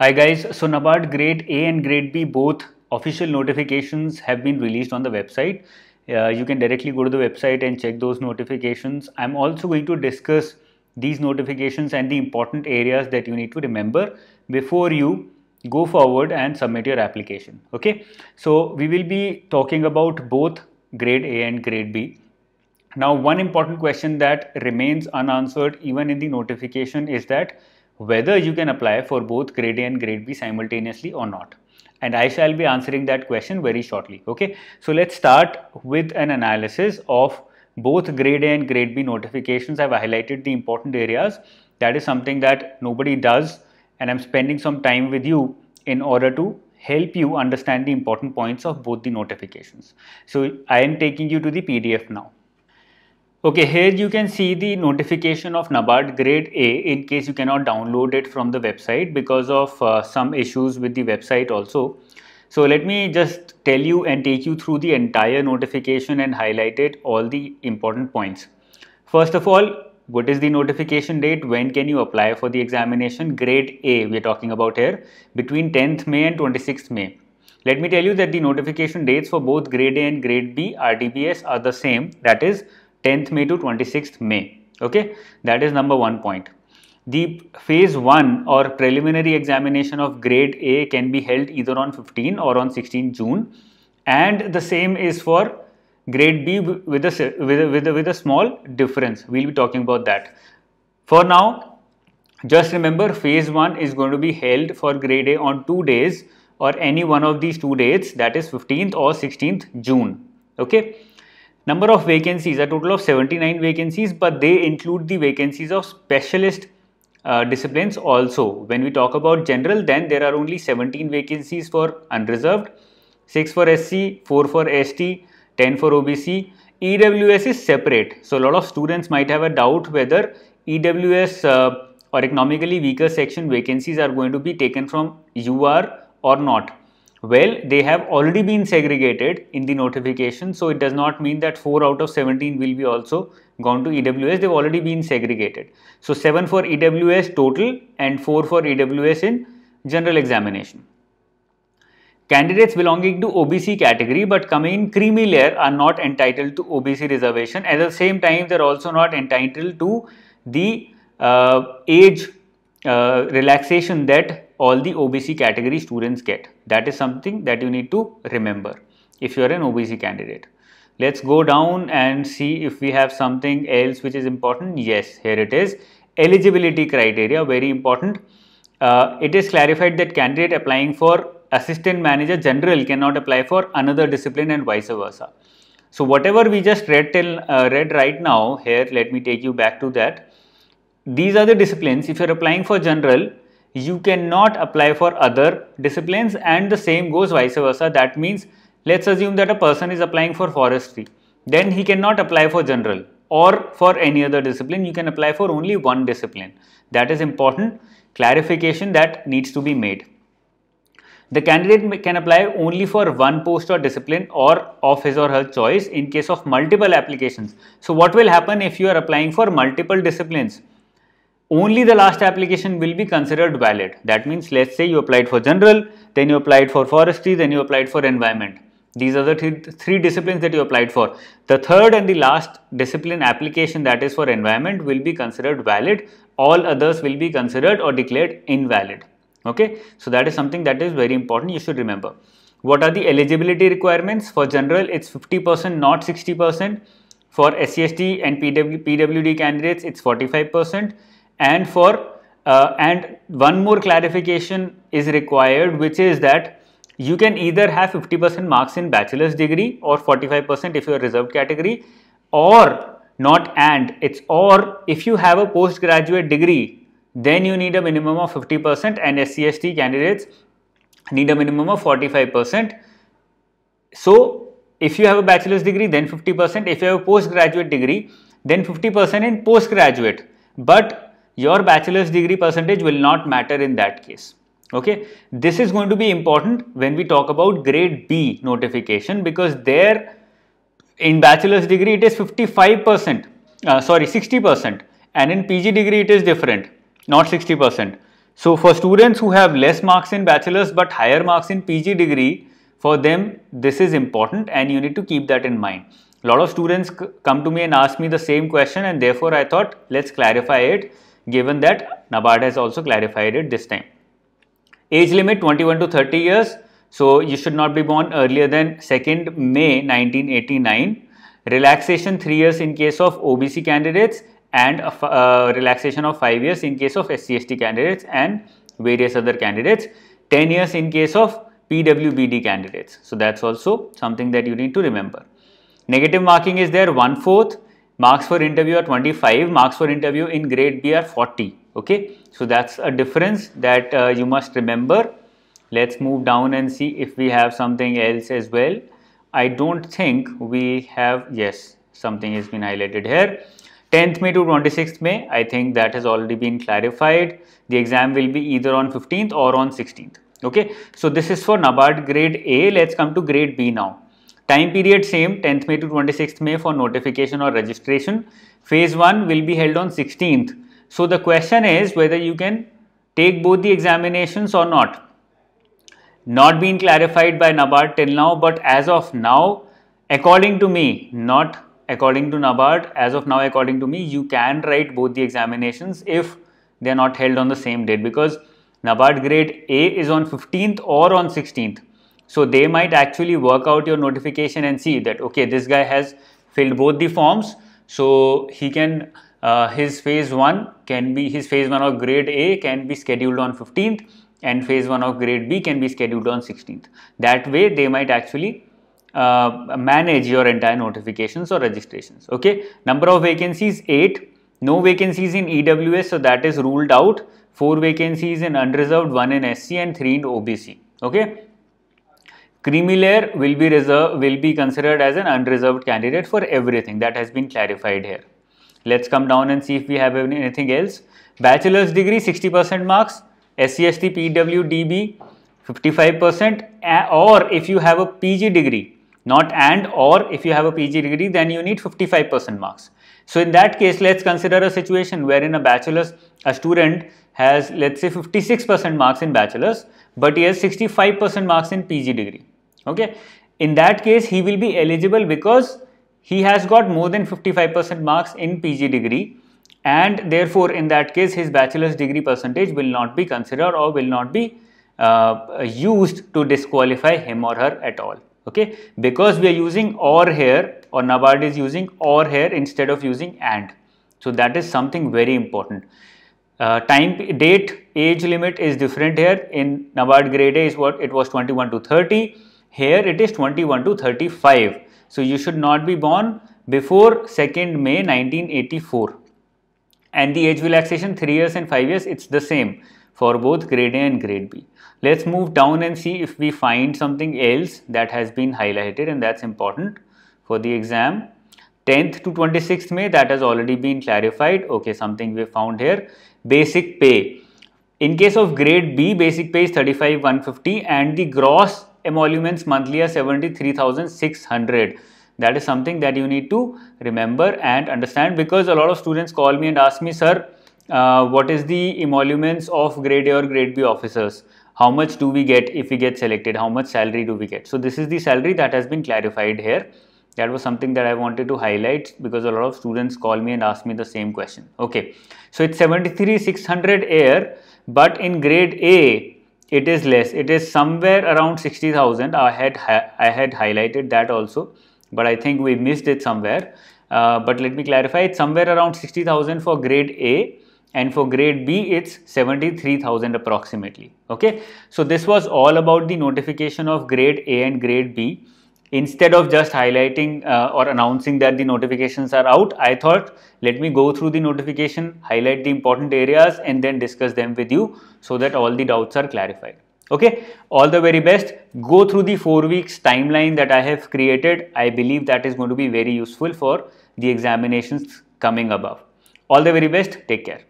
Hi guys, so NABARD grade A and grade B both official notifications have been released on the website. You can directly go to the website and check those notifications. I'm also going to discuss these notifications and the important areas that you need to remember before you go forward and submit your application. Okay, so we will be talking about both grade A and grade B. Now, one important question that remains unanswered even in the notification is that whether you can apply for both grade A and grade B simultaneously or not, and I shall be answering that question very shortly. Okay, so let's start with an analysis of both grade A and grade B notifications. I've highlighted the important areas. That is something that nobody does, and I'm spending some time with you in order to help you understand the important points of both the notifications. So I am taking you to the PDF now. Okay, here you can see the notification of NABARD grade A in case you cannot download it from the website because of some issues with the website also. So let me just tell you and take you through the entire notification and highlight it all the important points. First of all, what is the notification date? When can you apply for the examination? Grade A we are talking about here, between 10th May and 26th May. Let me tell you that the notification dates for both grade A and grade B RDPS are the same, that is 10th May to 26th May. Okay, that is number one point. The phase 1 or preliminary examination of grade A can be held either on 15 or on 16 June, and the same is for grade B with a small difference. We'll be talking about that. For now, just remember phase 1 is going to be held for grade A on 2 days, or any one of these 2 dates, that is 15th or 16th June. Okay. Number of vacancies, a total of 79 vacancies, but they include the vacancies of specialist disciplines also. When we talk about general, then there are only 17 vacancies for unreserved, 6 for SC, 4 for ST, 10 for OBC. EWS is separate. So a lot of students might have a doubt whether EWS or economically weaker section vacancies are going to be taken from UR or not. Well, they have already been segregated in the notification, so it does not mean that 4 out of 17 will be also gone to EWS. They've already been segregated. So 7 for EWS total and 4 for EWS in general examination. Candidates belonging to OBC category but coming in creamy layer are not entitled to OBC reservation. At the same time, they're also not entitled to the age relaxation that all the OBC category students get. That is something that you need to remember if you are an OBC candidate. Let's go down and see if we have something else which is important. Yes, here it is. Eligibility criteria, very important. It is clarified that candidate applying for assistant manager general cannot apply for another discipline and vice versa. So whatever we just read right now, here let me take you back to that. These are the disciplines. If you are applying for general, you cannot apply for other disciplines, and the same goes vice versa. That means let's assume that a person is applying for forestry, then he cannot apply for general or for any other discipline. You can apply for only one discipline. That is important clarification that needs to be made. The candidate can apply only for one post or discipline or of his or her choice in case of multiple applications. So what will happen if you are applying for multiple disciplines? Only the last application will be considered valid. That means let's say you applied for general, then you applied for forestry, then you applied for environment. These are the three disciplines that you applied for. The third and the last discipline application, that is for environment, will be considered valid. All others will be considered or declared invalid. Okay, so that is something that is very important. You should remember. What are the eligibility requirements? For general, it's 50%, not 60%. For SCST and PWD candidates, it's 45%. And for and one more clarification is required, which is that you can either have 50% marks in bachelor's degree or 45% if you are reserved category, or not, and it's or if you have a postgraduate degree, then you need a minimum of 50%, and SCST candidates need a minimum of 45%. So if you have a bachelor's degree, then 50%. If you have a postgraduate degree, then 50% in postgraduate, but your bachelor's degree percentage will not matter in that case. Okay, this is going to be important when we talk about grade B notification, because there in bachelor's degree it is 60%, and in PG degree it is different, not 60%. So for students who have less marks in bachelor's but higher marks in PG degree, for them this is important and you need to keep that in mind. A lot of students come to me and ask me the same question, and therefore I thought let's clarify it, given that NABARD has also clarified it this time. Age limit 21 to 30 years. So you should not be born earlier than 2nd May 1989. Relaxation 3 years in case of OBC candidates, and relaxation of 5 years in case of SC/ST candidates and various other candidates. 10 years in case of PWBD candidates. So that's also something that you need to remember. Negative marking is there 1/4. Marks for interview are 25. Marks for interview in grade B are 40. Okay, so that's a difference that you must remember. Let's move down and see if we have something else as well. I don't think we have. Yes, something has been highlighted here. 10th May to 26th May. I think that has already been clarified. The exam will be either on 15th or on 16th. Okay, so this is for NABARD grade A. Let's come to grade B now. Time period same, 10th May to 26th May for notification or registration. Phase 1 will be held on 16th. So the question is whether you can take both the examinations or not. Not been clarified by NABARD till now, but as of now, according to me, not according to NABARD, as of now, according to me, you can write both the examinations if they are not held on the same date, because NABARD grade A is on 15th or on 16th. So they might actually work out your notification and see that, okay, this guy has filled both the forms, so he can his phase 1 of grade A can be scheduled on 15th and phase 1 of grade B can be scheduled on 16th. That way they might actually manage your entire notifications or registrations. Okay, number of vacancies 8, no vacancies in EWS, so that is ruled out. 4 vacancies in unreserved, 1 in SC and 3 in OBC. Okay, creamy layer will be considered as an unreserved candidate for everything. That has been clarified here. Let's come down and see if we have anything else. Bachelor's degree 60% marks, SC/ST PWDB 55%, or if you have a PG degree, not and or if you have a PG degree, then you need 55% marks. So in that case, let's consider a situation wherein a student has, let's say, 56% marks in bachelor's, but he has 65% marks in PG degree. Okay, in that case, he will be eligible because he has got more than 55% marks in PG degree, and therefore in that case his bachelor's degree percentage will not be considered or will not be used to disqualify him or her at all. Okay, because we are using or here, or NABARD is using or here instead of using and. So that is something very important. Time, date, age limit is different here. In NABARD grade A is what it was 21 to 30. Here it is 21 to 35. So you should not be born before 2nd May 1984. And the age relaxation 3 years and 5 years, it's the same for both grade A and grade B. Let's move down and see if we find something else that has been highlighted and that's important for the exam. 10th to 26th May, that has already been clarified. Okay, something we found here. Basic pay. In case of grade B, basic pay is 35,150 and the gross emoluments monthly are 73,600. That is something that you need to remember and understand, because a lot of students call me and ask me, sir, what is the emoluments of grade A or grade B officers? How much do we get if we get selected? How much salary do we get? So this is the salary that has been clarified here. That was something that I wanted to highlight because a lot of students call me and ask me the same question. Okay, so it's 73,600 here, but in grade A, it is less. It is somewhere around 60,000. I had highlighted that also, but I think we missed it somewhere. But let me clarify, it's somewhere around 60,000 for grade A, and for grade B it's 73,000 approximately. Okay, so this was all about the notification of grade A and grade B. Instead of just highlighting or announcing that the notifications are out, I thought let me go through the notification, highlight the important areas and then discuss them with you so that all the doubts are clarified. Okay, all the very best. Go through the 4 weeks timeline that I have created. I believe that is going to be very useful for the examinations coming above. All the very best. Take care.